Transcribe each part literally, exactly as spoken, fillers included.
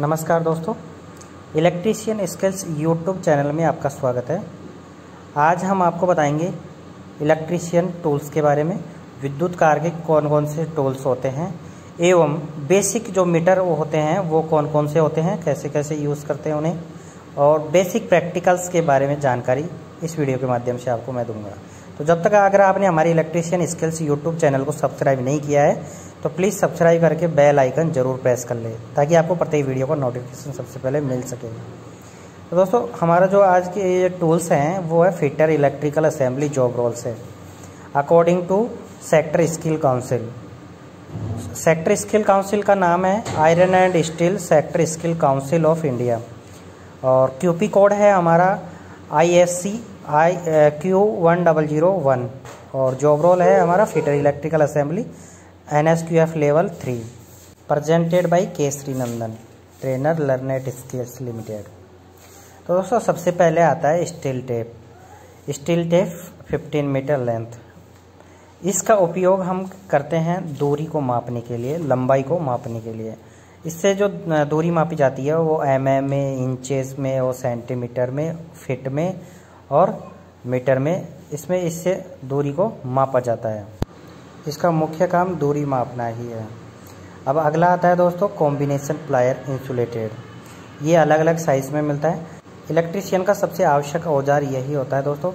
नमस्कार दोस्तों, electrician skills YouTube channel में आपका स्वागत है। आज हम आपको बताएंगे इलेक्ट्रीशियन टूल्स के बारे में, विद्युत कार्य के कौन कौन से टूल्स होते हैं एवं बेसिक जो मीटर वो होते हैं वो कौन कौन से होते हैं, कैसे कैसे यूज़ करते हैं उन्हें, और बेसिक प्रैक्टिकल्स के बारे में जानकारी इस वीडियो के माध्यम से आपको मैं दूँगा। तो जब तक अगर आपने हमारे इलेक्ट्रीशियन स्किल्स यूट्यूब चैनल को सब्सक्राइब नहीं किया है तो प्लीज़ सब्सक्राइब करके बेल आइकन ज़रूर प्रेस कर लें ताकि आपको प्रत्येक वीडियो का नोटिफिकेशन सबसे पहले मिल सके। तो दोस्तों, हमारा जो आज के ये टूल्स हैं वो है fitter electrical assembly job roles है according to sector skill council. Sector skill council का नाम है iron and steel sector skill council of India और क्यूपी कोड है हमारा I S C I Q one double zero one और job role है हमारा fitter electrical assembly N S Q F level three, presented by K Shri Nandan, trainer Learnet skills limited. तो दोस्तों, सबसे पहले आता है स्टील टेप। स्टील टेप पंद्रह मीटर लेंथ, इसका उपयोग हम करते हैं दूरी को मापने के लिए, लंबाई को मापने के लिए। इससे जो दूरी मापी जाती है वो एम एम में, इंचेस में और सेंटीमीटर में, फिट में और मीटर में, इसमें इससे दूरी को मापा जाता है। इसका मुख्य काम दूरी मापना ही है। अब अगला आता है दोस्तों कॉम्बिनेशन प्लायर इंसुलेटेड। ये अलग अलग साइज़ में मिलता है। इलेक्ट्रीशियन का सबसे आवश्यक औजार यही होता है दोस्तों,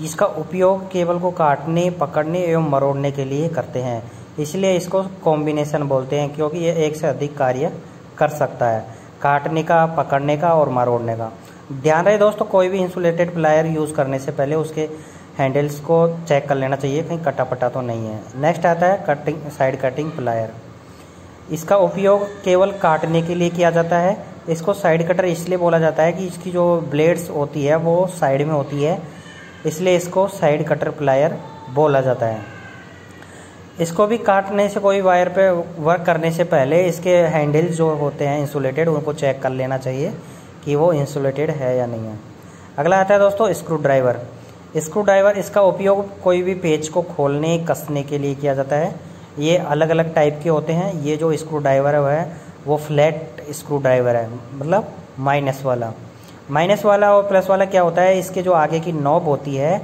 जिसका उपयोग केबल को काटने, पकड़ने एवं मरोड़ने के लिए करते हैं, इसलिए इसको कॉम्बिनेशन बोलते हैं क्योंकि ये एक से अधिक कार्य कर सकता है, काटने का, पकड़ने का और मरोड़ने का। ध्यान रहे दोस्तों, कोई भी इंसुलेटेड प्लायर यूज़ करने से पहले उसके हैंडल्स को चेक कर लेना चाहिए कहीं कटा पटा तो नहीं है। नेक्स्ट आता है कटिंग साइड कटिंग प्लायर। इसका उपयोग केवल काटने के लिए किया जाता है। इसको साइड कटर इसलिए बोला जाता है कि इसकी जो ब्लेड्स होती है वो साइड में होती है, इसलिए इसको साइड कटर प्लायर बोला जाता है। इसको भी काटने से, कोई वायर पे वर्क करने से पहले इसके हैंडल्स जो होते हैं इंसुलेटेड उनको चेक कर लेना चाहिए कि वो इंसुलेटेड है या नहीं है। अगला आता है दोस्तों स्क्रू ड्राइवर। स्क्रू ड्राइवर, इसका उपयोग कोई भी पेज को खोलने, कसने के लिए किया जाता है। ये अलग अलग टाइप के होते हैं। ये जो स्क्रू ड्राइवर है वो फ्लैट स्क्रू ड्राइवर है, मतलब माइनस वाला। माइनस वाला और प्लस वाला क्या होता है, इसके जो आगे की नॉब होती है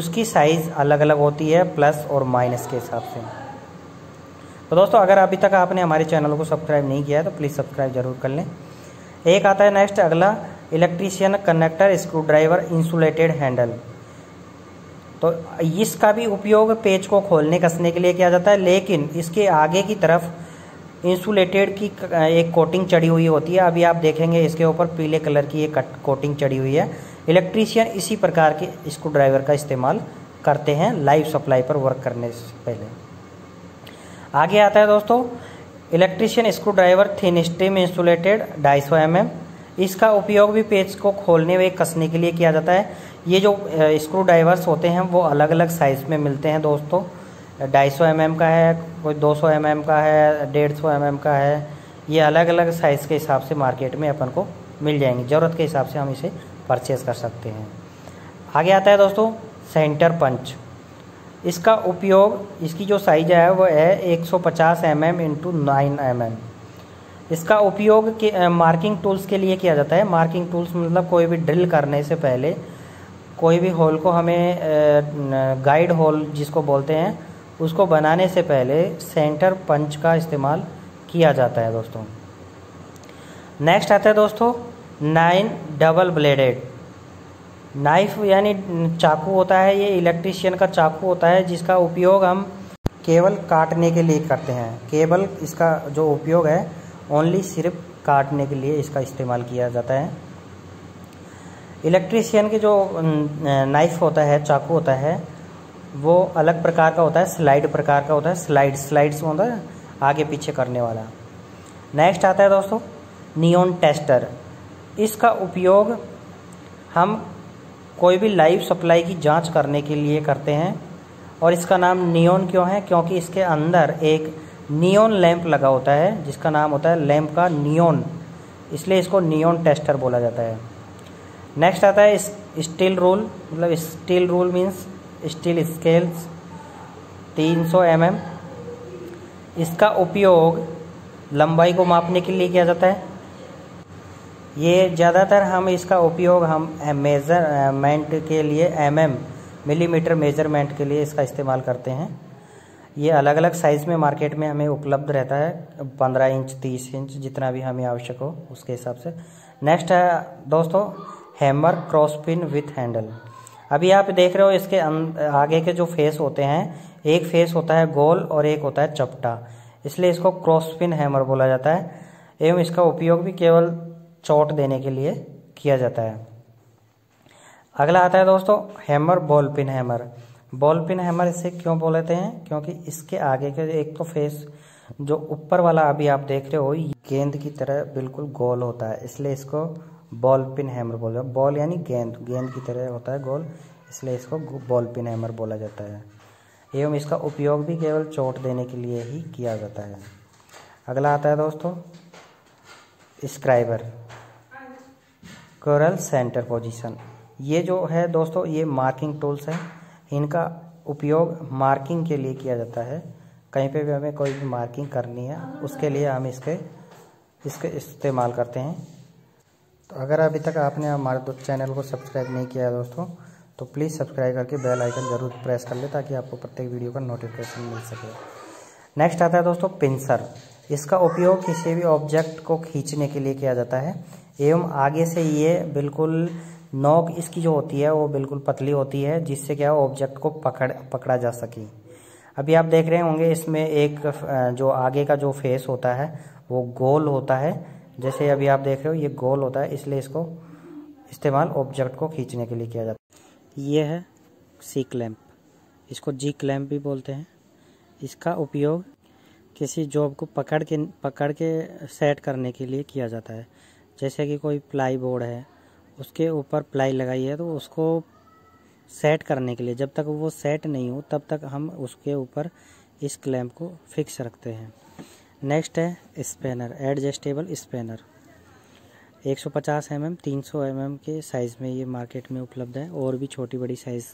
उसकी साइज़ अलग अलग होती है प्लस और माइनस के हिसाब से। तो दोस्तों, अगर अभी तक आपने हमारे चैनल को सब्सक्राइब नहीं किया है तो प्लीज़ सब्सक्राइब ज़रूर कर लें। एक आता है नेक्स्ट, अगला electrician connector screw driver insulated handle. तो इसका भी उपयोग पेज को खोलने, कसने के लिए किया जाता है, लेकिन इसके आगे की तरफ इंसुलेटेड की एक कोटिंग चढ़ी हुई होती है। अभी आप देखेंगे इसके ऊपर पीले कलर की एक कोटिंग चढ़ी हुई है। इलेक्ट्रीशियन इसी प्रकार के स्क्रू ड्राइवर का इस्तेमाल करते हैं लाइव सप्लाई पर वर्क करने से पहले। आगे आता है दोस्तों electrician screw driver thin stream insulated दो सौ पचास एम एम। इसका उपयोग भी पेज को खोलने व कसने के लिए किया जाता है। ये जो स्क्रू ड्राइवर्स होते हैं वो अलग अलग साइज़ में मिलते हैं दोस्तों। ढाई सौ एम एम का है, कोई दो सौ एम एम का है, डेढ़ सौ एम एम का है। ये अलग अलग साइज़ के हिसाब से मार्केट में अपन को मिल जाएंगे, ज़रूरत के हिसाब से हम इसे परचेज़ कर सकते हैं। आगे आता है दोस्तों सेंटर पंच। इसका उपयोग, इसकी जो साइज़ है वो है एक सौ पचास M M into nine M M. इसका उपयोग के मार्किंग टूल्स के लिए किया जाता है। मार्किंग टूल्स मतलब कोई भी ड्रिल करने से पहले कोई भी होल को, हमें गाइड होल जिसको बोलते हैं, उसको बनाने से पहले सेंटर पंच का इस्तेमाल किया जाता है दोस्तों। नेक्स्ट आता है दोस्तों नाइन डबल ब्लेडेड नाइफ, यानी चाकू होता है। ये इलेक्ट्रीशियन का चाकू होता है जिसका उपयोग हम केवल काटने के लिए करते हैं। केबल, इसका जो उपयोग है ओनली सिर्फ काटने के लिए इसका इस्तेमाल किया जाता है। इलेक्ट्रीशियन के जो नाइफ होता है, चाकू होता है, वो अलग प्रकार का होता है, स्लाइड प्रकार का होता है। स्लाइड स्लाइड्स होता है आगे पीछे करने वाला। नेक्स्ट आता है दोस्तों नियॉन टेस्टर। इसका उपयोग हम कोई भी लाइव सप्लाई की जांच करने के लिए करते हैं। और इसका नाम नियॉन क्यों है, क्योंकि इसके अंदर एक नियॉन लैंप लगा होता है जिसका नाम होता है लैंप का नियॉन, इसलिए इसको नियॉन टेस्टर बोला जाता है। नेक्स्ट आता है स्टील रूल, मतलब steel rule means steel scales तीन सौ एम एम। इसका उपयोग लंबाई को मापने के लिए किया जाता है। ये ज़्यादातर हम इसका उपयोग हम मेज़रमेंट के लिए एमएम मिलीमीटर मेज़रमेंट के लिए इसका इस्तेमाल करते हैं। ये अलग अलग साइज़ में मार्केट में हमें उपलब्ध रहता है, पंद्रह इंच तीस इंच जितना भी हमें आवश्यक हो उसके हिसाब से। नेक्स्ट है दोस्तों hammer cross pin with handle. अभी आप देख रहे हो इसके आगे के जो फेस होते हैं, एक फेस होता है गोल और एक होता है चपटा, इसलिए इसको क्रॉस पिन हैमर बोला जाता है एवं इसका उपयोग भी केवल चोट देने के लिए किया जाता है। अगला आता है दोस्तों hammer ball pin hammer. Ball pin hammer इसे क्यों बोलते हैं, क्योंकि इसके आगे के एक तो फेस जो ऊपर वाला अभी आप देख रहे हो गेंद की तरह बिल्कुल गोल होता है, इसलिए इसको बॉल पिन हैमर बोला जाता है। बॉल यानी गेंद, गेंद की तरह होता है गोल, इसलिए इसको बॉल पिन हैमर बोला जाता है एवं इसका उपयोग भी केवल चोट देने के लिए ही किया जाता है। अगला आता है दोस्तों स्क्राइबर स्क्विरल सेंटर पोजीशन। ये जो है दोस्तों ये मार्किंग टूल्स हैं, इनका उपयोग मार्किंग के लिए किया जाता है। कहीं पे भी हमें कोई भी मार्किंग करनी है उसके लिए हम इसके इसके इस्तेमाल करते हैं। तो अगर अभी तक आपने हमारे दो चैनल को सब्सक्राइब नहीं किया है दोस्तों तो प्लीज़ सब्सक्राइब करके बेल आइकन ज़रूर प्रेस कर ले ताकि आपको प्रत्येक वीडियो का नोटिफिकेशन मिल सके। नेक्स्ट आता है दोस्तों पिंसर। इसका उपयोग किसी भी ऑब्जेक्ट को खींचने के लिए किया जाता है एवं आगे से ये बिल्कुल नोक इसकी जो होती है वो बिल्कुल पतली होती है, जिससे क्या ऑब्जेक्ट को पकड़ पकड़ा जा सके। अभी आप देख रहे होंगे इसमें एक जो आगे का जो फेस होता है वो गोल होता है, जैसे अभी आप देख रहे हो ये गोल होता है, इसलिए इसको इस्तेमाल ऑब्जेक्ट को खींचने के लिए किया जाता है। ये है सी क्लैंप, इसको जी क्लैंप भी बोलते हैं। इसका उपयोग किसी जॉब को पकड़ के पकड़ के सेट करने के लिए किया जाता है। जैसे कि कोई प्लाई बोर्ड है उसके ऊपर प्लाई लगाई है तो उसको सेट करने के लिए, जब तक वो सेट नहीं हो तब तक हम उसके ऊपर इस क्लैंप को फिक्स रखते हैं। नेक्स्ट है स्पैनर, एडजस्टेबल स्पैनर। एक सौ पचास एम एम तीन सौ एम एम के साइज़ में ये मार्केट में उपलब्ध है और भी छोटी बड़ी साइज़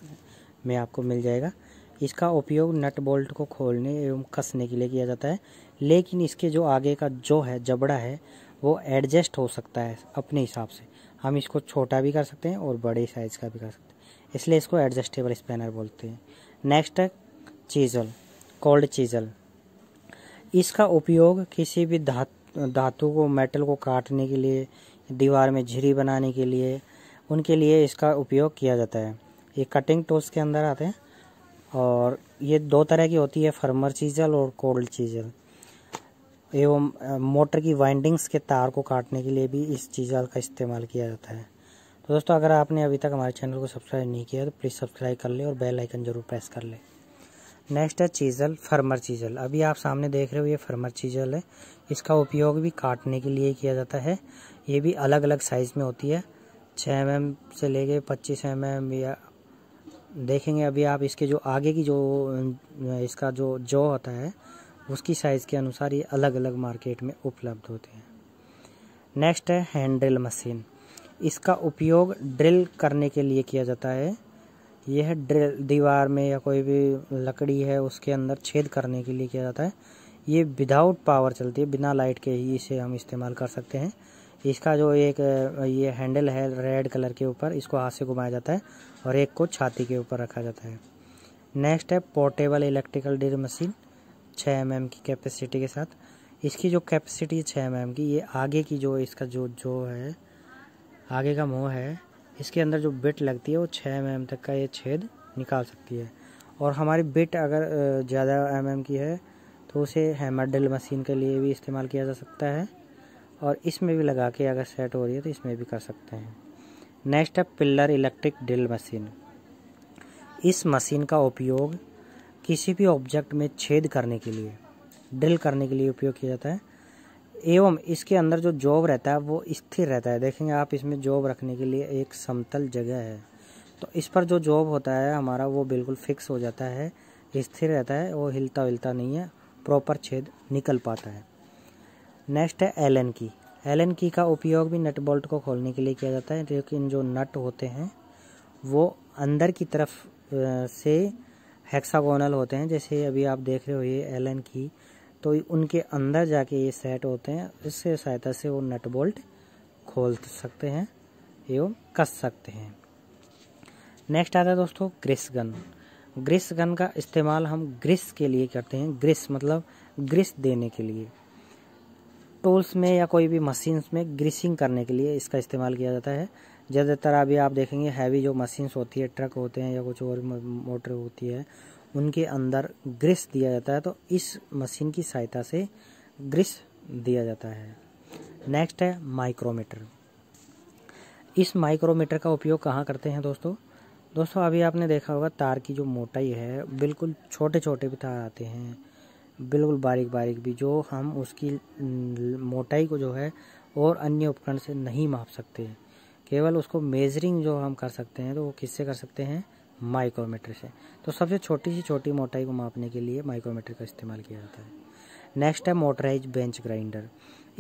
में आपको मिल जाएगा। इसका उपयोग नट बोल्ट को खोलने एवं कसने के लिए किया जाता है, लेकिन इसके जो आगे का जो है जबड़ा है वो एडजस्ट हो सकता है अपने हिसाब से। हम इसको छोटा भी कर सकते हैं और बड़े साइज़ का भी कर सकते हैं, इसलिए इसको एडजस्टेबल स्पैनर बोलते हैं। नेक्स्ट है चीजल, कोल्ड चीजल। इसका उपयोग किसी भी धातु धातु को मेटल को काटने के लिए, दीवार में झिरी बनाने के लिए, उनके लिए इसका उपयोग किया जाता है। ये कटिंग टूल्स के अंदर आते हैं और ये दो तरह की होती है, फर्मर चीजल और कोल्ड चीजल। एवं मोटर की वाइंडिंग्स के तार को काटने के लिए भी इस चीज़ल का इस्तेमाल किया जाता है। तो दोस्तों अगर आपने अभी तक हमारे चैनल को सब्सक्राइब नहीं किया है तो प्लीज़ सब्सक्राइब कर ले और बेल आइकन ज़रूर प्रेस कर ले। नेक्स्ट है चीज़ल, फर्मर चीज़ल। अभी आप सामने देख रहे हो ये फर्मर चीज़ल है, इसका उपयोग भी काटने के लिए किया जाता है। ये भी अलग अलग साइज़ में होती है, छः एम एम से ले कर पच्चीस एम एम या देखेंगे। अभी आप इसके जो आगे की जो इसका जो जो होता है उसकी साइज़ के अनुसार ये अलग अलग मार्केट में उपलब्ध होते हैं। नेक्स्ट है हैंड ड्रिल मशीन। इसका उपयोग ड्रिल करने के लिए किया जाता है। यह है ड्रिल दीवार में या कोई भी लकड़ी है उसके अंदर छेद करने के लिए किया जाता है। ये विदाउट पावर चलती है, बिना लाइट के ही इसे हम इस्तेमाल कर सकते हैं। इसका जो एक ये हैंडल है रेड कलर के ऊपर, इसको हाथ से घुमाया जाता है और एक को छाती के ऊपर रखा जाता है। नेक्स्ट है पोर्टेबल इलेक्ट्रिकल ड्रिल मशीन, छः एम एम की कैपेसिटी के साथ। इसकी जो कैपेसिटी है छः एम एम की, ये आगे की जो इसका जो जो है आगे का मुँह है इसके अंदर जो बिट लगती है वो छः एम एम तक का ये छेद निकाल सकती है। और हमारी बिट अगर ज़्यादा एम एम की है तो उसे हैमर ड्रिल मशीन के लिए भी इस्तेमाल किया जा सकता है और इसमें भी लगा के अगर सेट हो रही है तो इसमें भी कर सकते हैं। नेक्स्ट है पिलर इलेक्ट्रिक ड्रिल मशीन। इस मशीन का उपयोग किसी भी ऑब्जेक्ट में छेद करने के लिए, ड्रिल करने के लिए उपयोग किया जाता है। एवं इसके अंदर जो जॉब रहता है वो स्थिर रहता है। देखेंगे आप इसमें जॉब रखने के लिए एक समतल जगह है तो इस पर जो जॉब होता है हमारा वो बिल्कुल फिक्स हो जाता है, स्थिर रहता है, वो हिलता हिलता नहीं है, प्रॉपर छेद निकल पाता है। नेक्स्ट है एलन की। एलन की का उपयोग भी नट बोल्ट को खोलने के लिए किया जाता है, लेकिन जो नट होते हैं वो अंदर की तरफ से हेक्सागोनल होते हैं। जैसे अभी आप देख रहे हो ये एलन की, तो उनके अंदर जाके ये सेट होते हैं, इससे सहायता से वो नट बोल्ट खोल सकते हैं एवं कस सकते हैं। नेक्स्ट आता है दोस्तों ग्रिस गन। ग्रिस गन का इस्तेमाल हम ग्रिस के लिए करते हैं। ग्रिस मतलब ग्रिस देने के लिए, टूल्स में या कोई भी मशीन्स में ग्रीसिंग करने के लिए इसका इस्तेमाल किया जाता है। ज़्यादातर अभी आप देखेंगे हैवी जो मशीन्स होती है, ट्रक होते हैं या कुछ और मोटर होती है, उनके अंदर ग्रिस दिया जाता है, तो इस मशीन की सहायता से ग्रिस दिया जाता है। नेक्स्ट है माइक्रोमीटर। इस माइक्रोमीटर का उपयोग कहाँ करते हैं दोस्तों? दोस्तों अभी आपने देखा होगा तार की जो मोटाई है, बिल्कुल छोटे छोटे भी तार आते हैं, बिल्कुल बारीक बारीक भी, जो हम उसकी मोटाई को जो है और अन्य उपकरण से नहीं माप सकते, केवल उसको मेजरिंग जो हम कर सकते हैं, तो वो किससे कर सकते हैं? माइक्रोमीटर से। तो सबसे छोटी सी छोटी मोटाई को मापने के लिए माइक्रोमीटर का इस्तेमाल किया जाता है। नेक्स्ट है मोटराइज बेंच ग्राइंडर।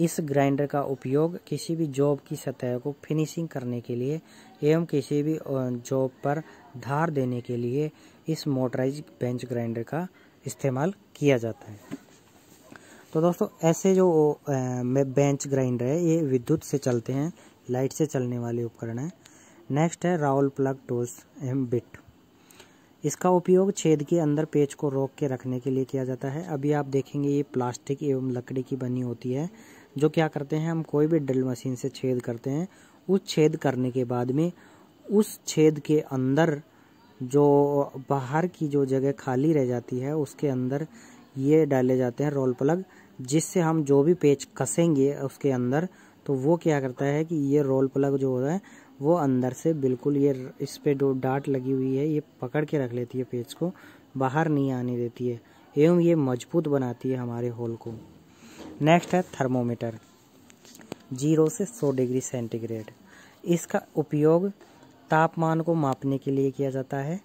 इस ग्राइंडर का उपयोग किसी भी जॉब की सतह को फिनिशिंग करने के लिए एवं किसी भी जॉब पर धार देने के लिए इस मोटराइज बेंच ग्राइंडर का इस्तेमाल किया जाता है। तो दोस्तों ऐसे जो बेंच ग्राइंडर है, ये विद्युत से चलते हैं, लाइट से चलने वाले उपकरण है। नेक्स्ट है rawl plug tools M bit. इसका उपयोग छेद के अंदर पेच को रोक के रखने के लिए किया जाता है। अभी आप देखेंगे ये प्लास्टिक एवं लकड़ी की बनी होती है, जो क्या करते हैं, हम कोई भी ड्रिल मशीन से छेद करते हैं, उस छेद करने के बाद में उस छेद के अंदर जो बाहर की जो जगह खाली रह जाती है, उसके अंदर ये डाले जाते हैं रोल प्लग, जिससे हम जो भी पेच कसेंगे उसके अंदर, तो वो क्या करता है कि ये रोल प्लग जो होता है वो अंदर से बिल्कुल ये इस पे जो डाट लगी हुई है, ये पकड़ के रख लेती है, पेच को बाहर नहीं आने देती है, एवं ये मजबूत बनाती है हमारे होल को। नेक्स्ट है थर्मोमीटर, जीरो से सौ डिग्री सेंटीग्रेड। इसका उपयोग तापमान को मापने के लिए किया जाता है।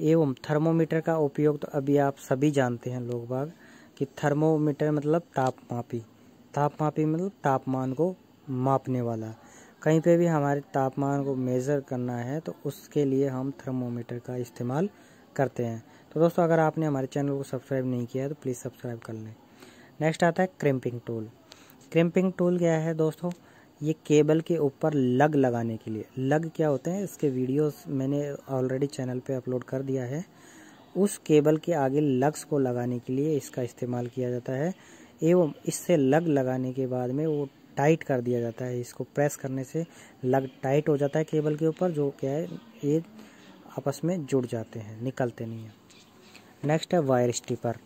एवं थर्मोमीटर का उपयोग तो अभी आप सभी जानते हैं लोग बाग, कि थर्मोमीटर मतलब तापमापी, तापमापी मतलब तापमान को मापने वाला। कहीं पे भी हमारे तापमान को मेज़र करना है तो उसके लिए हम थर्मोमीटर का इस्तेमाल करते हैं। तो दोस्तों अगर आपने हमारे चैनल को सब्सक्राइब नहीं किया है तो प्लीज़ सब्सक्राइब कर लें। नेक्स्ट आता है क्रिम्पिंग टूल। क्रिम्पिंग टूल क्या है दोस्तों? ये केबल के ऊपर लग लगाने के लिए। लग क्या होते हैं, इसके वीडियोस मैंने ऑलरेडी चैनल पे अपलोड कर दिया है। उस केबल के आगे लग्स को लगाने के लिए इसका इस्तेमाल किया जाता है। एवं इससे लग लगाने के बाद में वो टाइट कर दिया जाता है, इसको प्रेस करने से लग टाइट हो जाता है केबल के ऊपर, जो क्या है ये आपस में जुड़ जाते हैं, निकलते नहीं हैं। नेक्स्ट है वायर स्टिपर।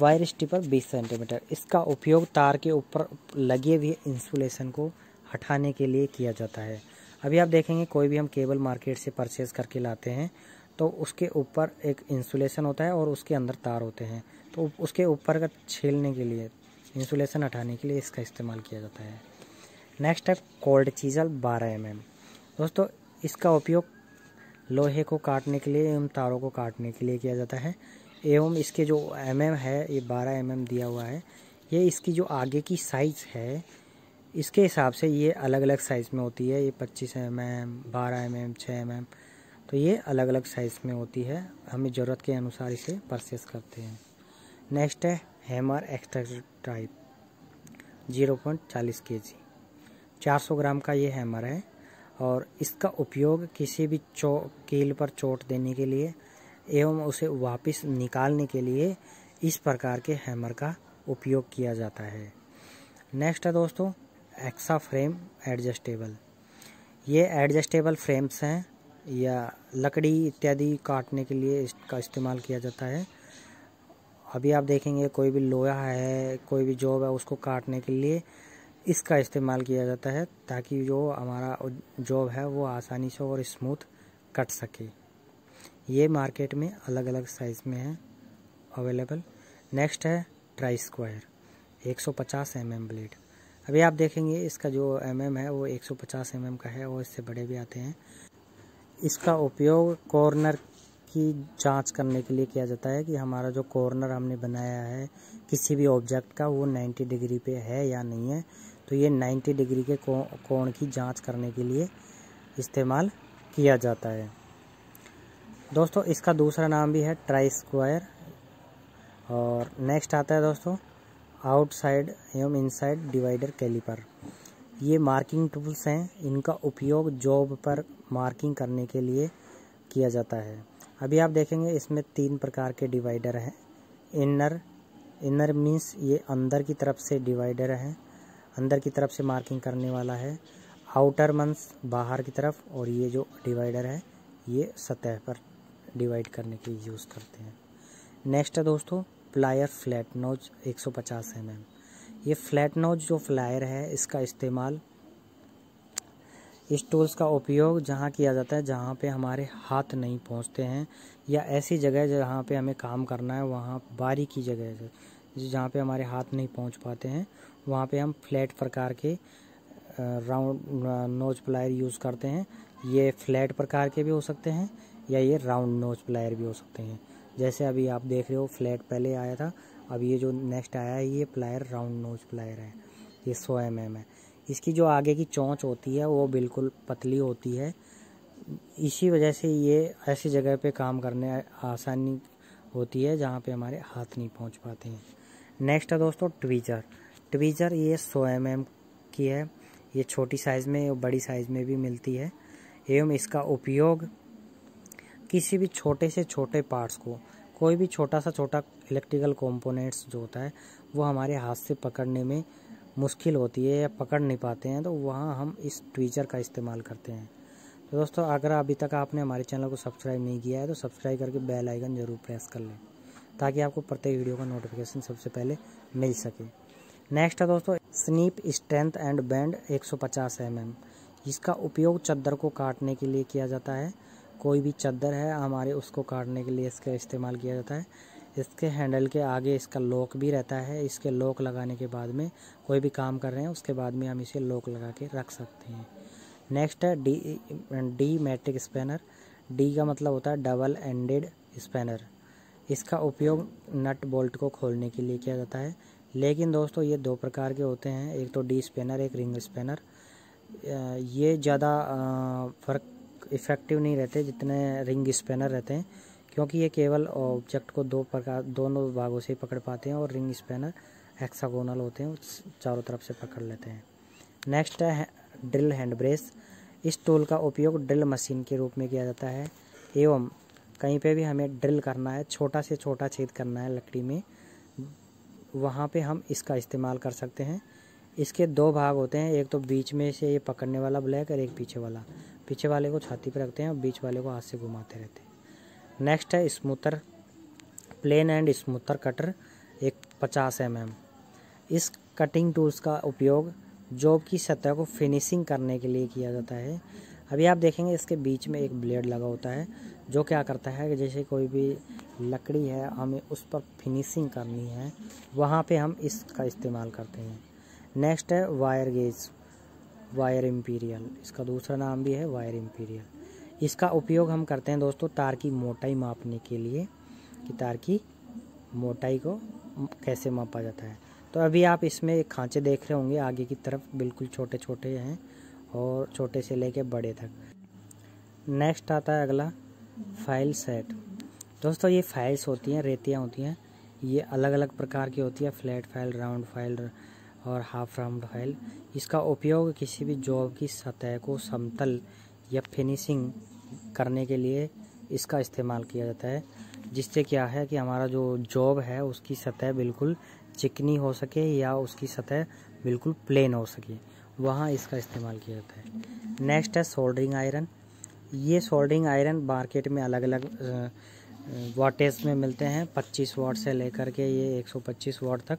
वायर स्टिपर बीस सेंटीमीटर। इसका उपयोग तार के ऊपर लगे हुए इंसुलेशन को हटाने के लिए किया जाता है। अभी आप देखेंगे कोई भी हम केबल मार्केट से परचेज़ करके लाते हैं तो उसके ऊपर एक इंसुलेशन होता है और उसके अंदर तार होते हैं, तो उसके ऊपर का छीलने के लिए, इंसुलेशन हटाने के लिए इसका इस्तेमाल किया जाता है। नेक्स्ट है कोल्ड चीजल बारह एम एम। दोस्तों इसका उपयोग लोहे को काटने के लिए एवं तारों को काटने के लिए किया जाता है। एवं इसके जो एम एम है, ये बारह एम एम दिया हुआ है। ये इसकी जो आगे की साइज़ है, इसके हिसाब से ये अलग अलग साइज़ में होती है। ये पच्चीस एम एम, बारह एम एम, छः एम एम, तो ये अलग अलग साइज़ में होती है। हमें ज़रूरत के अनुसार इसे परचेस करते हैं। नेक्स्ट है hammer extractor type, zero point चालीस के जी, चार सौ ग्राम का ये हैमर है और इसका उपयोग किसी भी चो कील पर चोट देने के लिए एवं उसे वापस निकालने के लिए इस प्रकार के हैमर का उपयोग किया जाता है। नेक्स्ट है दोस्तों एक्सा फ्रेम एडजस्टेबल। ये एडजस्टेबल फ्रेम्स हैं या लकड़ी इत्यादि काटने के लिए इसका इस्तेमाल किया जाता है। अभी आप देखेंगे कोई भी लोहा है, कोई भी जॉब है, उसको काटने के लिए इसका इस्तेमाल किया जाता है, ताकि जो हमारा जॉब है वो आसानी से और स्मूथ कट सके। ये मार्केट में अलग अलग साइज़ में है अवेलेबल। नेक्स्ट है ट्राई स्क्वायर, एक सौ पचास एम एम ब्लेड। अभी आप देखेंगे इसका जो एम एम है वो एक सौ पचास एम एम का है और इससे बड़े भी आते हैं। इसका उपयोग कॉर्नर की जांच करने के लिए किया जाता है कि हमारा जो कॉर्नर हमने बनाया है किसी भी ऑब्जेक्ट का, वो नब्बे डिग्री पे है या नहीं है, तो ये नब्बे डिग्री के कोण की जांच करने के लिए इस्तेमाल किया जाता है। दोस्तों इसका दूसरा नाम भी है ट्राई स्क्वायर। और नेक्स्ट आता है दोस्तों आउटसाइड एवं इनसाइड डिवाइडर कैलिपर। ये मार्किंग टूल्स हैं, इनका उपयोग जॉब पर मार्किंग करने के लिए किया जाता है। अभी आप देखेंगे इसमें तीन प्रकार के डिवाइडर हैं। इनर इनर मीन्स ये अंदर की तरफ से डिवाइडर है, अंदर की तरफ से मार्किंग करने वाला है। आउटर मीन्स बाहर की तरफ, और ये जो डिवाइडर है ये सतह पर डिवाइड करने के लिए यूज़ करते हैं। नेक्स्ट है दोस्तों प्लायर फ्लैट नोज एक सौ पचास एम एम। ये फ्लैट नोज जो फ्लायर है इसका इस्तेमाल, इस टूल्स का उपयोग जहाँ किया जाता है जहाँ पे हमारे हाथ नहीं पहुँचते हैं, या ऐसी जगह जहाँ पे हमें काम करना है, वहाँ बारी की जगह जहाँ पे हमारे हाथ नहीं पहुँच पाते हैं वहाँ पे हम फ्लैट प्रकार के राउंड नोज प्लायर यूज़ करते हैं। ये फ्लैट प्रकार के भी हो सकते हैं या ये राउंड नोज प्लायर भी हो सकते हैं। जैसे अभी आप देख रहे हो फ्लैट पहले आया था, अब ये जो नेक्स्ट आया है ये प्लायर राउंड नोज प्लायर है। ये सौ एम एम है। इसकी जो आगे की चोंच होती है वो बिल्कुल पतली होती है, इसी वजह से ये ऐसी जगह पे काम करने आसानी होती है जहाँ पे हमारे हाथ नहीं पहुँच पाते हैं। नेक्स्ट है दोस्तों ट्वीजर। ट्वीजर ये सौ एम एम की है। ये छोटी साइज़ में और बड़ी साइज़ में भी मिलती है, एवं इसका उपयोग किसी भी छोटे से छोटे पार्ट्स को, कोई भी छोटा सा छोटा इलेक्ट्रिकल कंपोनेंट्स जो होता है वो हमारे हाथ से पकड़ने में मुश्किल होती है या पकड़ नहीं पाते हैं, तो वहाँ हम इस ट्वीजर का इस्तेमाल करते हैं। तो दोस्तों अगर अभी तक आपने हमारे चैनल को सब्सक्राइब नहीं किया है तो सब्सक्राइब करके बेल आइकन ज़रूर प्रेस कर लें ताकि आपको प्रत्येक वीडियो का नोटिफिकेशन सबसे पहले मिल सके। नेक्स्ट है दोस्तों स्नीप स्ट्रेंथ एंड बैंड एक सौ पचास एम एम। इसका उपयोग चद्दर को काटने के लिए किया जाता है। कोई भी चद्दर है हमारे, उसको काटने के लिए इसका इस्तेमाल किया जाता है। इसके हैंडल के आगे इसका लॉक भी रहता है। इसके लॉक लगाने के बाद में कोई भी काम कर रहे हैं उसके बाद में हम इसे लॉक लगा के रख सकते हैं। नेक्स्ट है D D metric spanner. D का मतलब होता है डबल एंडेड स्पैनर। इसका उपयोग नट बोल्ट को खोलने के लिए किया जाता है। लेकिन दोस्तों ये दो प्रकार के होते हैं, एक तो डी स्पैनर, एक रिंग स्पैनर। ये ज़्यादा फर्क इफ़ेक्टिव नहीं रहते जितने रिंग स्पैनर रहते हैं, क्योंकि ये केवल ऑब्जेक्ट को दो प्रकार दोनों भागों से पकड़ पाते हैं, और रिंग स्पैनर हेक्सागोनल होते हैं, चारों तरफ से पकड़ लेते हैं। नेक्स्ट है ड्रिल हैंड ब्रेस। इस टूल का उपयोग ड्रिल मशीन के रूप में किया जाता है, एवं कहीं पे भी हमें ड्रिल करना है, छोटा से छोटा छेद करना है लकड़ी में, वहाँ पे हम इसका इस्तेमाल कर सकते हैं। इसके दो भाग होते हैं, एक तो बीच में से ये पकड़ने वाला ब्लैक और एक पीछे वाला। पीछे वाले को छाती पर रखते हैं और बीच वाले को हाथ से घुमाते रहते हैं। नेक्स्ट है smoother, plane and smoother cutter एक सौ पचास एम एम। इस कटिंग टूल्स का उपयोग जॉब की सतह को फिनिशिंग करने के लिए किया जाता है। अभी आप देखेंगे इसके बीच में एक ब्लेड लगा होता है जो क्या करता है कि जैसे कोई भी लकड़ी है हमें उस पर फिनिशिंग करनी है, वहाँ पे हम इसका इस्तेमाल करते हैं। नेक्स्ट है वायर गेज, वायर इंपीरियल। इसका दूसरा नाम भी है वायर इंपीरियल। इसका उपयोग हम करते हैं दोस्तों तार की मोटाई मापने के लिए, कि तार की मोटाई को कैसे मापा जाता है। तो अभी आप इसमें एक खांचे देख रहे होंगे आगे की तरफ, बिल्कुल छोटे छोटे हैं, और छोटे से लेके बड़े तक। नेक्स्ट आता है अगला फाइल सेट। दोस्तों ये फाइल्स होती हैं, रेतियाँ होती हैं, ये अलग अलग प्रकार की होती है, फ्लैट फाइल, राउंड फाइल और हाफ राउंड फाइल। इसका उपयोग किसी भी जॉब की सतह को समतल या फिनिशिंग करने के लिए इसका इस्तेमाल किया जाता है, जिससे क्या है कि हमारा जो जॉब है उसकी सतह बिल्कुल चिकनी हो सके या उसकी सतह बिल्कुल प्लेन हो सके, वहाँ इसका इस्तेमाल किया जाता है। नेक्स्ट है सोल्डरिंग आयरन। ये सोल्डरिंग आयरन मार्केट में अलग अलग वाटेज में मिलते हैं, पच्चीस वाट से लेकर के ये एक सौ पच्चीस वाट तक,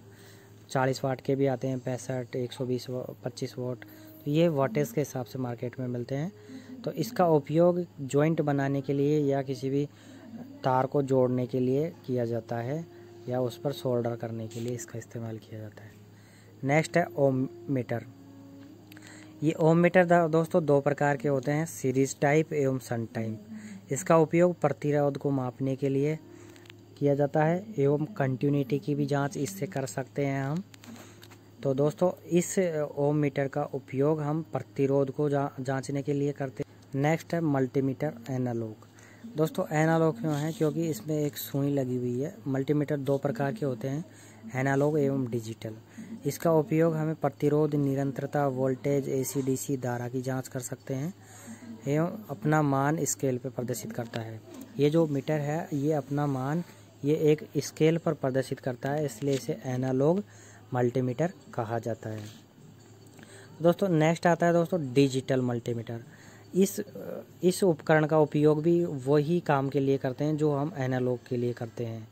चालीस वाट के भी आते हैं, पैंसठ, एक सौ बीस, पच्चीस वाट, तो ये वाटेज के हिसाब से मार्केट में मिलते हैं। तो इसका उपयोग जॉइंट बनाने के लिए या किसी भी तार को जोड़ने के लिए किया जाता है, या उस पर सोल्डर करने के लिए इसका इस्तेमाल किया जाता है। नेक्स्ट है ओम मीटर। ये ओम मीटर दोस्तों दो प्रकार के होते हैं, सीरीज टाइप एवं सन टाइप। इसका उपयोग प्रतिरोध को मापने के लिए किया जाता है, एवं कंटिन्यूटी की भी जांच इससे कर सकते हैं हम। तो दोस्तों इस ओम मीटर का उपयोग हम प्रतिरोध को जा, जांचने के लिए करते हैं। नेक्स्ट है मल्टीमीटर एनालॉग। दोस्तों एनालॉग क्यों है, क्योंकि इसमें एक सुई लगी हुई है। मल्टीमीटर दो प्रकार के होते हैं, एनालॉग एवं डिजिटल। इसका उपयोग हमें प्रतिरोध, निरंतरता, वोल्टेज, एसी डीसी धारा की जांच कर सकते हैं एवं अपना मान स्केल पर प्रदर्शित करता है। ये जो मीटर है ये अपना मान ये एक स्केल पर प्रदर्शित करता है, इसलिए इसे एनालॉग मल्टीमीटर कहा जाता है। दोस्तों नेक्स्ट आता है दोस्तों डिजिटल मल्टीमीटर। इस इस उपकरण का उपयोग भी वही काम के लिए करते हैं जो हम एनालॉग के लिए करते हैं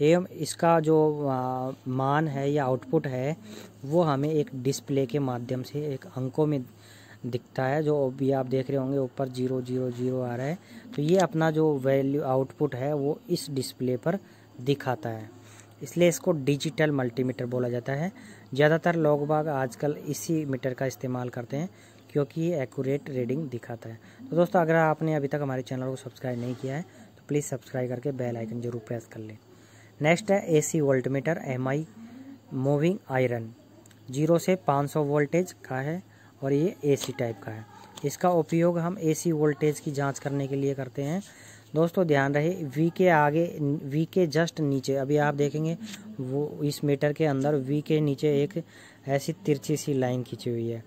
एवं इसका जो आ, मान है या आउटपुट है वो हमें एक डिस्प्ले के माध्यम से एक अंकों में दिखता है। जो अभी आप देख रहे होंगे ऊपर जीरो जीरो जीरो आ रहा है, तो ये अपना जो वैल्यू आउटपुट है वो इस डिस्प्ले पर दिखाता है, इसलिए इसको डिजिटल मल्टीमीटर बोला जाता है। ज़्यादातर लोग बाग आजकल इसी मीटर का इस्तेमाल करते हैं क्योंकि ये एक्यूरेट रीडिंग दिखाता है। तो दोस्तों अगर आपने अभी तक हमारे चैनल को सब्सक्राइब नहीं किया है तो प्लीज़ सब्सक्राइब करके बेल आइकन जरूर प्रेस कर लें। नेक्स्ट है AC voltmeter MI moving iron, zero से पाँच सौ वोल्टेज का है और ये एसी टाइप का है। इसका उपयोग हम एसी वोल्टेज की जांच करने के लिए करते हैं। दोस्तों ध्यान रहे वी के आगे वी के जस्ट नीचे अभी आप देखेंगे वो इस मीटर के अंदर वी के नीचे एक ऐसी तिरछी सी लाइन खींची हुई है,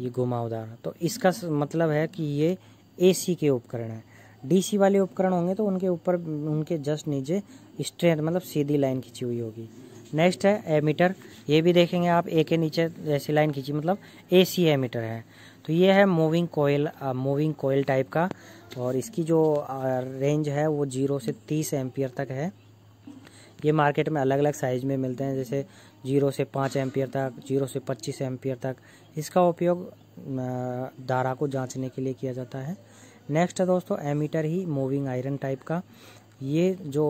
ये घुमावदार, तो इसका मतलब है कि ये एसी के उपकरण है। डीसी वाले उपकरण होंगे तो उनके ऊपर उनके जस्ट नीचे स्ट्रेट मतलब सीधी लाइन खींची हुई होगी। नेक्स्ट है एमीटर, ये भी देखेंगे आप ए के नीचे ऐसी लाइन खींची मतलब एसी एमीटर है। तो ये है moving coil moving coil type का और इसकी जो रेंज है वो जीरो से तीस एम्पियर तक है। ये मार्केट में अलग अलग साइज़ में मिलते हैं, जैसे जीरो से पाँच एम्पियर तक, जीरो से पच्चीस एम्पियर तक। इसका उपयोग धारा को जांचने के लिए किया जाता है। नेक्स्ट है दोस्तों एमीटर ही मूविंग आयरन टाइप का। ये जो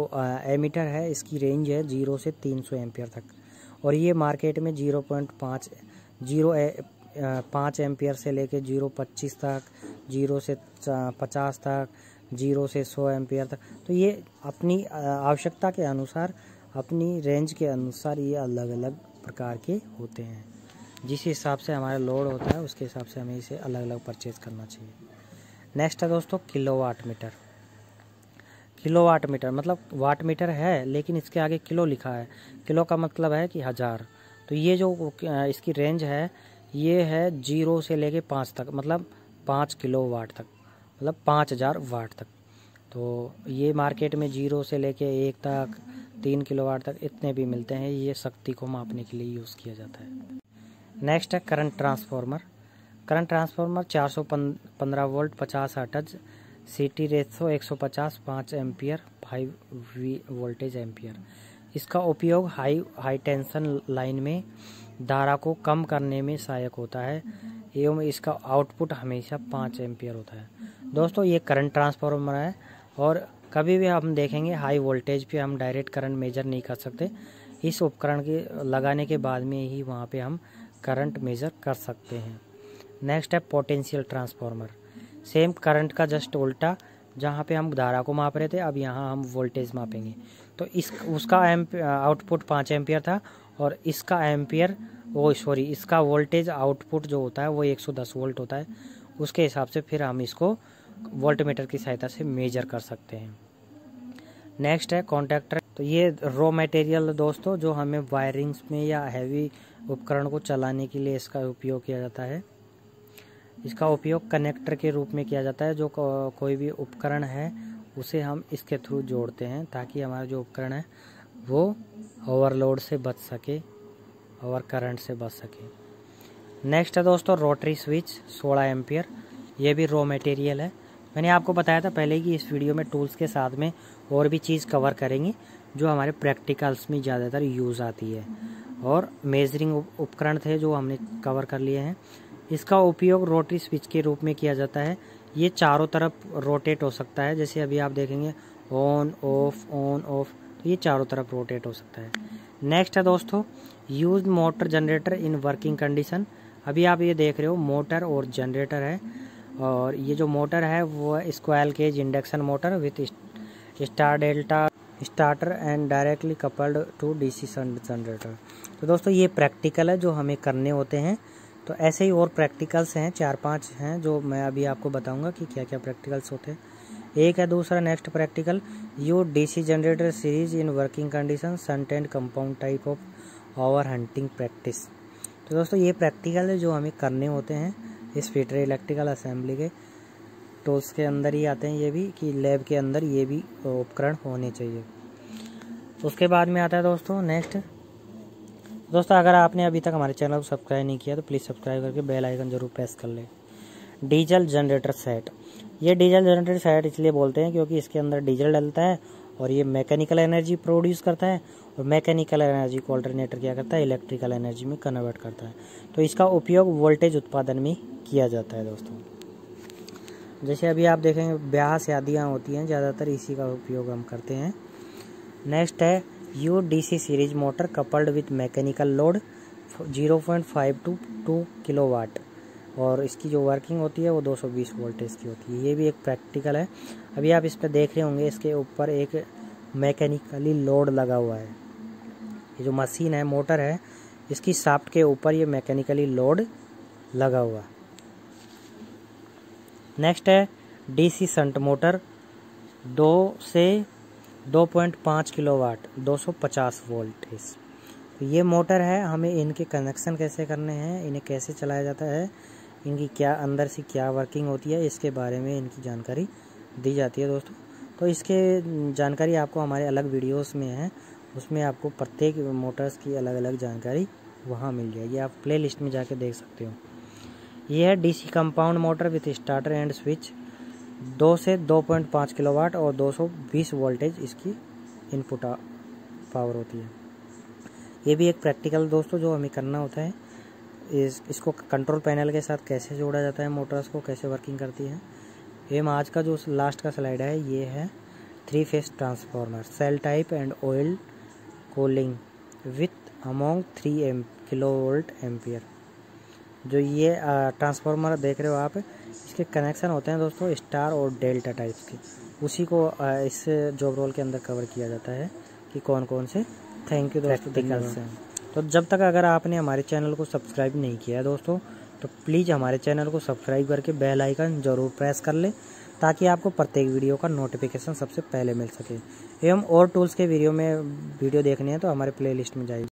एमीटर है इसकी रेंज है जीरो से तीन सौ एम्पियर तक और ये मार्केट में जीरो पॉइंट पाँच जीरो पाँच एम्पियर से लेके जीरो पच्चीस तक, जीरो से पचास तक, जीरो से सौ एम्पियर तक। तो ये अपनी आवश्यकता के अनुसार अपनी रेंज के अनुसार ये अलग अलग प्रकार के होते हैं। जिस हिसाब से हमारा लोड होता है उसके हिसाब से हमें इसे अलग अलग परचेज़ करना चाहिए। नेक्स्ट है दोस्तों किलोवाट मीटर। किलोवाट मीटर मतलब वाट मीटर है लेकिन इसके आगे किलो लिखा है, किलो का मतलब है कि हज़ार। तो ये जो इसकी रेंज है ये है जीरो से लेके पाँच तक मतलब पाँच किलो वाट तक मतलब पाँच हज़ार वाट तक। तो ये मार्केट में जीरो से लेके एक तक, तीन किलो वाट तक इतने भी मिलते हैं। ये शक्ति को मापने के लिए यूज़ किया जाता है। नेक्स्ट है करंट ट्रांसफार्मर। करंट ट्रांसफार्मर चार सौ पंद्रह वोल्ट, पचास हर्ट्ज, सीटी रेशो एक सौ पचास, पाँच ampere, five V voltage ampere. इसका उपयोग हाई हाई टेंशन लाइन में धारा को कम करने में सहायक होता है एवं इसका आउटपुट हमेशा पाँच एम्पियर होता है। दोस्तों ये करंट ट्रांसफार्मर है और कभी भी हम देखेंगे हाई वोल्टेज पे हम डायरेक्ट करंट मेजर नहीं कर सकते। इस उपकरण के लगाने के बाद में ही वहाँ पे हम करंट मेजर कर सकते हैं। नेक्स्ट है पोटेंशियल ट्रांसफार्मर, सेम करंट का जस्ट उल्टा। जहाँ पे हम धारा को माप रहे थे अब यहाँ हम वोल्टेज मापेंगे। तो इस उसका आउटपुट पाँच एम्पियर था और इसका एम्पियर वो सॉरी इसका वोल्टेज आउटपुट जो होता है वो एक सौ दस वोल्ट होता है। उसके हिसाब से फिर हम इसको वोल्टमीटर की सहायता से मेजर कर सकते हैं। नेक्स्ट है कॉन्टैक्टर। तो ये रॉ मटेरियल दोस्तों जो हमें वायरिंग्स में या हैवी उपकरण को चलाने के लिए इसका उपयोग किया जाता है। इसका उपयोग कनेक्टर के रूप में किया जाता है। जो को, कोई भी उपकरण है उसे हम इसके थ्रू जोड़ते हैं ताकि हमारा जो उपकरण है वो ओवरलोड से बच सके और करंट से बच सके। नेक्स्ट है दोस्तों रोटरी स्विच सोलह एम्पियर, ये भी रॉ मटेरियल है। मैंने आपको बताया था पहले कि इस वीडियो में टूल्स के साथ में और भी चीज़ कवर करेंगे जो हमारे प्रैक्टिकल्स में ज़्यादातर यूज़ आती है और मेजरिंग उपकरण थे जो हमने कवर कर लिए हैं। इसका उपयोग रोटरी स्विच के रूप में किया जाता है। ये चारों तरफ रोटेट हो सकता है, जैसे अभी आप देखेंगे ऑन ऑफ ऑन ऑफ, तो ये चारों तरफ रोटेट हो सकता है। नेक्स्ट है दोस्तों use motor generator in working condition. अभी आप ये देख रहे हो मोटर और जनरेटर है और ये जो मोटर है वो squirrel cage induction motor with star delta starter and directly coupled to DC generator. तो दोस्तों ये प्रैक्टिकल है जो हमें करने होते हैं। तो ऐसे ही और प्रैक्टिकल्स हैं, चार पांच हैं जो मैं अभी आपको बताऊंगा कि क्या क्या प्रैक्टिकल्स होते हैं। एक है दूसरा next practical U DC generator series in working condition shunt and compound type of और हंटिंग प्रैक्टिस। तो दोस्तों ये प्रैक्टिकल है जो हमें करने होते हैं इस फिटर इलेक्ट्रिकल असेंबली के टूल्स के अंदर ही आते हैं ये भी, कि लैब के अंदर ये भी उपकरण होने चाहिए। उसके बाद में आता है दोस्तों नेक्स्ट, दोस्तों अगर आपने अभी तक हमारे चैनल को सब्सक्राइब नहीं किया तो प्लीज़ सब्सक्राइब करके बेल आइकन जरूर प्रेस कर लें। डीजल जनरेटर सेट, ये डीजल जनरेटर सेट इसलिए बोलते हैं क्योंकि इसके अंदर डीजल डलता है और ये मैकेनिकल एनर्जी प्रोड्यूस करता है और मैकेनिकल एनर्जी को अल्टरनेटर क्या करता है, इलेक्ट्रिकल एनर्जी में कन्वर्ट करता है। तो इसका उपयोग वोल्टेज उत्पादन में किया जाता है दोस्तों। जैसे अभी आप देखेंगे ब्याह शादियाँ होती हैं, ज़्यादातर इसी का उपयोग हम करते हैं। नेक्स्ट है U D C series motor coupled with mechanical load zero point five to two kilowatt, और इसकी जो वर्किंग होती है वो दो सौ बीस वोल्टेज की होती है। ये भी एक प्रैक्टिकल है। अभी आप इस पर देख रहे होंगे इसके ऊपर एक मैकेनिकली लोड लगा हुआ है। ये जो मशीन है मोटर है इसकी शाफ्ट के ऊपर ये मैकेनिकली लोड लगा हुआ। नेक्स्ट है डी सी संट मोटर दो से दो पॉइंट पाँच किलोवाट दो सौ पचास वोल्टेज। तो ये मोटर है, हमें इनके कनेक्शन कैसे करने हैं, इन्हें कैसे चलाया जाता है, इनकी क्या अंदर से क्या वर्किंग होती है, इसके बारे में इनकी जानकारी दी जाती है दोस्तों। तो इसके जानकारी आपको हमारे अलग वीडियोस में है, उसमें आपको प्रत्येक मोटर्स की अलग अलग जानकारी वहाँ मिल जाएगी, आप प्ले लिस्ट में जाके देख सकते हो। ये है D C compound motor with starter and switch दो से दो पॉइंट पाँच किलोवाट और दो सौ बीस वोल्टेज इसकी इनपुट पावर होती है। ये भी एक प्रैक्टिकल दोस्तों जो हमें करना होता है, इस इसको कंट्रोल पैनल के साथ कैसे जोड़ा जाता है, मोटर्स को कैसे वर्किंग करती है। एम आज का जो लास्ट का स्लाइड है ये है three phase transformer shell type and oil cooling with among three M kilo volt ampere. जो ये ट्रांसफार्मर देख रहे हो आप, इसके कनेक्शन होते हैं दोस्तों स्टार और डेल्टा टाइप्स के, उसी को आ, इस जॉब रोल के अंदर कवर किया जाता है कि कौन कौन से। थैंक यू दोस्तों से। तो जब तक अगर आपने हमारे चैनल को सब्सक्राइब नहीं किया है दोस्तों तो प्लीज़ हमारे चैनल को सब्सक्राइब करके बेल आइकन ज़रूर प्रेस कर लें ताकि आपको प्रत्येक वीडियो का नोटिफिकेशन सबसे पहले मिल सके। एवं और टूल्स के वीडियो में वीडियो देखने हैं तो हमारे प्ले लिस्ट में जाइए।